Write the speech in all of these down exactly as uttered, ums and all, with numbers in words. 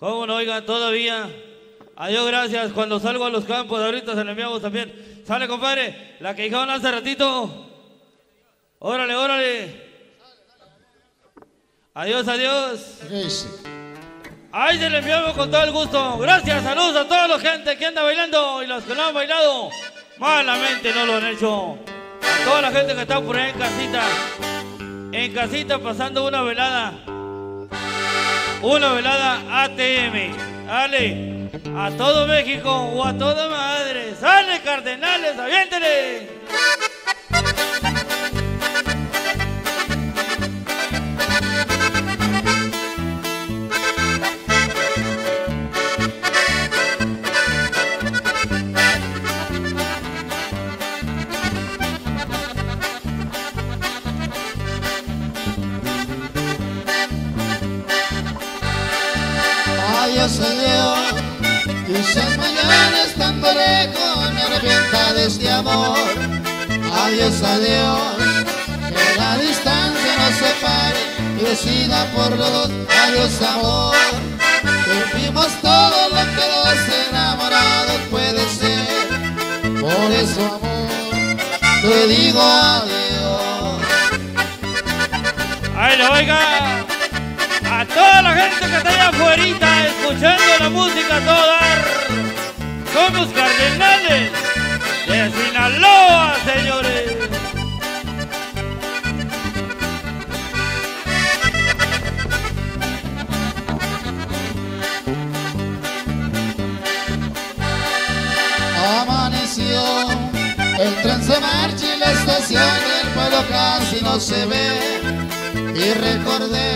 ¿Cómo no? Oigan, todavía. Adiós, gracias. Cuando salgo a los campos, ahorita se le enviamos también. Sale, compadre. La que dijeron hace ratito. Órale, órale. Adiós, adiós. Ahí se le enviamos con todo el gusto. Gracias, saludos a toda la gente que anda bailando y los que no han bailado. Malamente no lo han hecho. A toda la gente que está por ahí en casita. En casita pasando una velada. Una velada A T M. Dale. A todo México o a toda madre. Sale, Cardenales, aviéntele. Adiós, adiós, quizás mañana estando lejos me arrepienta de este amor. Adiós, adiós, que la distancia nos separe y decida por los dos. Adiós, amor, cumplimos todo lo que los enamorados pueden ser. Por eso, amor, te digo adiós. ¡Ay, lo oiga! A toda la gente que está allá afuera escuchando la música a todo dar. Somos Cardenales de Sinaloa, señores. Amaneció, el tren se marcha y la estación del pueblo casi no se ve. Y recordé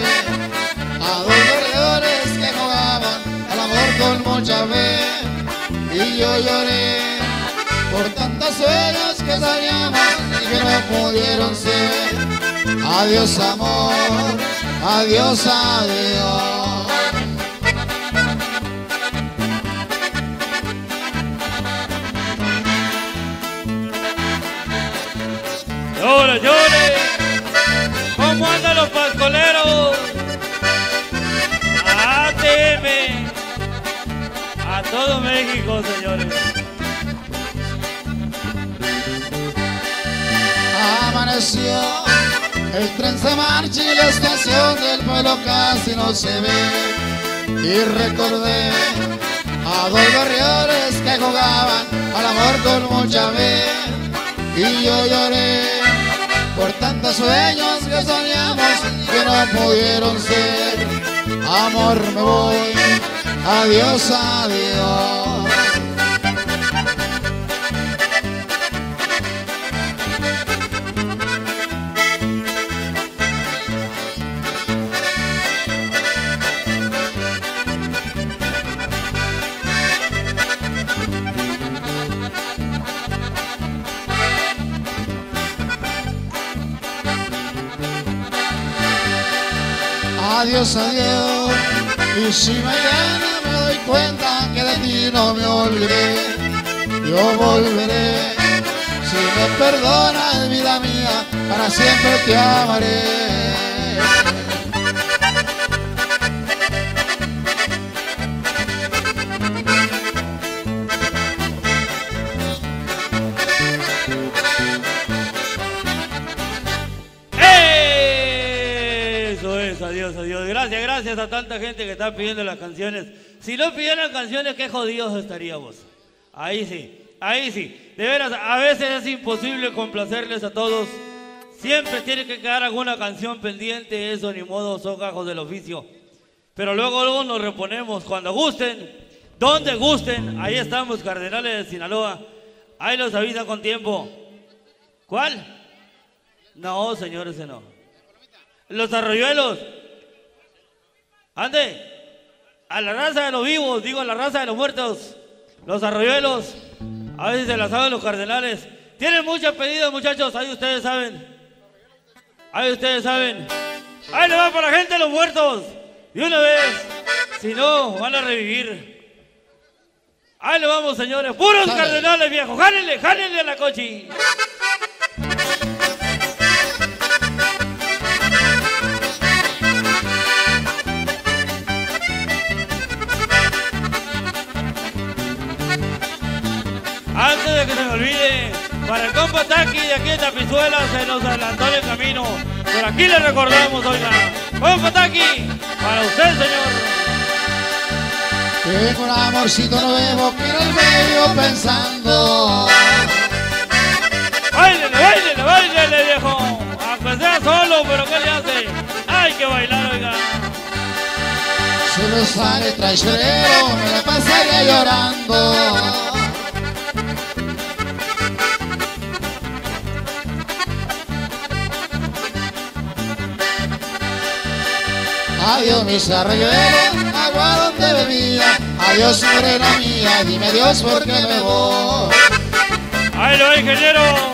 a dos corredores que jugaban al amor con mucha fe. Y yo lloré por tantos sueños que soñamos y que no pudieron ser. Adiós, amor, adiós, adiós. Llore, llore. ¿Cómo andan los pascoleros? A todo México, señores. Amaneció, el tren se marcha y la estación del pueblo casi no se ve. Y recordé a dos gorriones que jugaban al amor con mucha fe. Y yo lloré por tantos sueños que soñamos que no pudieron ser. Amor, me voy, adiós, adiós. Adiós, adiós, y si mañana me doy cuenta que de ti no me olvidé, yo volveré. Si me perdonas, vida mía, para siempre te amaré. Adiós, adiós. Gracias, gracias a tanta gente que está pidiendo las canciones. Si no pidieran canciones, qué jodidos estaríamos. Ahí sí, ahí sí. De veras, a veces es imposible complacerles a todos. Siempre tiene que quedar alguna canción pendiente. Eso ni modo, son gajos del oficio. Pero luego, luego nos reponemos. Cuando gusten, donde gusten. Ahí estamos, Cardenales de Sinaloa. Ahí los avisa con tiempo. ¿Cuál? No, señores, ese no. Los arroyuelos. Ande. A la raza de los vivos, digo a la raza de los muertos. Los arroyuelos. A veces se la saben los Cardenales. Tienen muchos pedidos, muchachos. Ahí ustedes saben. Ahí ustedes saben. Ahí le va para la gente de los muertos. De una vez. Si no, van a revivir. Ahí le vamos, señores. Puros Dale. Cardenales, viejo. Jálenle, jálenle a la cochi. quiero que se me olvide. Para el compa Taki de aquí de Tapizuela se nos adelantó en el camino, pero aquí le recordamos, oiga. Compa Taki, para usted, señor. Tengo un amorcito nuevo que en el medio pensando. Báilele, báilele, báilele, viejo. Aunque sea solo, pero ¿qué le hace? Hay que bailar, oiga. Se nos sale traicionero, me la pasaría llorando. Adiós mis arroyeros, agua donde bebía. Adiós morena mía, dime Dios por qué me voy. Ahí lo va, ingeniero.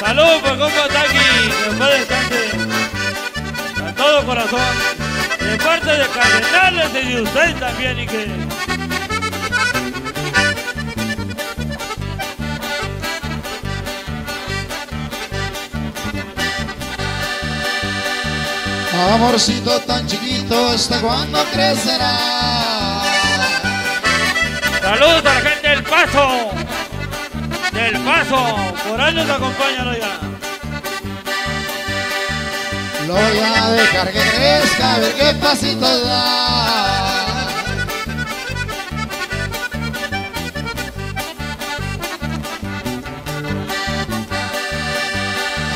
Salud por compa Taki, que fue descanse a todo corazón, de parte de Cardenales y de usted también, ingeniero. Amorcito tan chiquito, ¿hasta cuándo crecerá? Saludos a la gente del Paso, del Paso, por años acompañan, oiga. Lo voy a dejar que crezca, a ver qué pasitos da.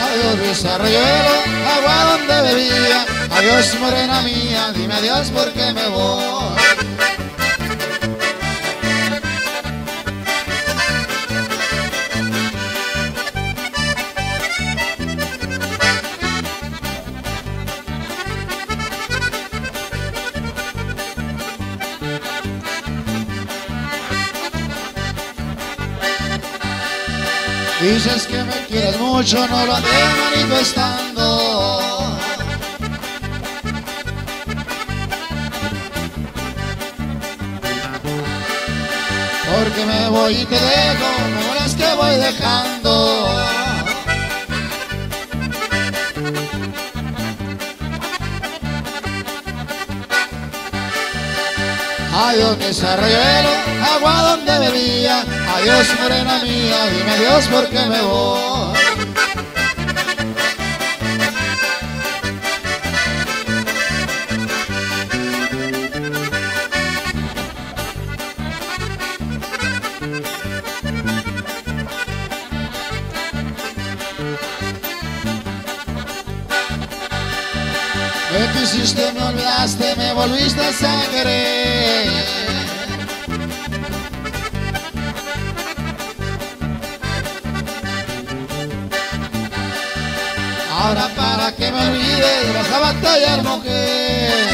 Adiós mis arroyeros, agua donde bebía. Adiós morena mía, dime adiós porque me voy. Dices que me quieres mucho, no lo andes manifestando. Porque me voy y te dejo, no las que voy dejando. Adiós mis arroyeros, agua donde bebía. Adiós morena mía, dime adiós porque me voy. Me quisiste, me olvidaste, me volviste a querer. Ahora para que me olvide, vas a batallar, mujer.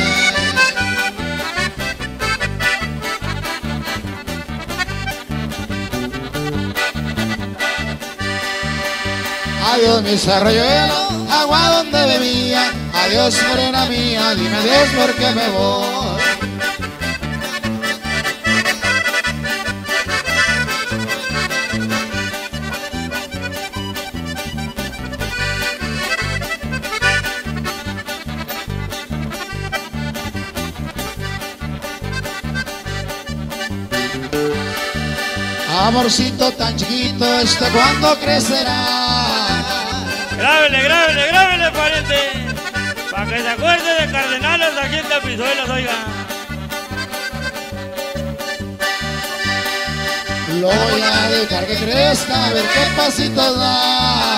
Adiós mis arroyuelos, agua donde bebía. Adiós morena mía, dime adiós porque me voy. Amorcito tan chiquito, ¿hasta cuándo crecerá? Grábele, grábele, grábele, pariente. Para que se acuerde de Cardenales de aquí en Tapizuelas, oiga. Lo voy a dejar que crezca, a ver qué pasitos da.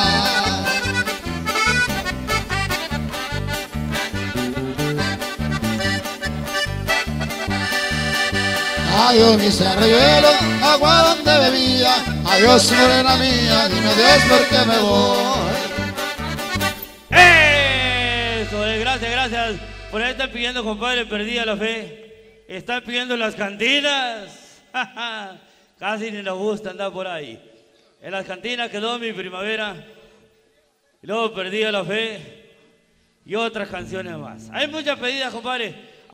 Adiós mis arroyuelos, agua donde bebía. Adiós morena mía, dime adiós porque me voy. Gracias, gracias. Por ahí están pidiendo, compadre, perdida la fe. Están pidiendo las cantinas. Casi ni nos gusta andar por ahí. En las cantinas quedó Mi Primavera. Y luego Perdida la Fe. Y otras canciones más. Hay muchas pedidas, compadre.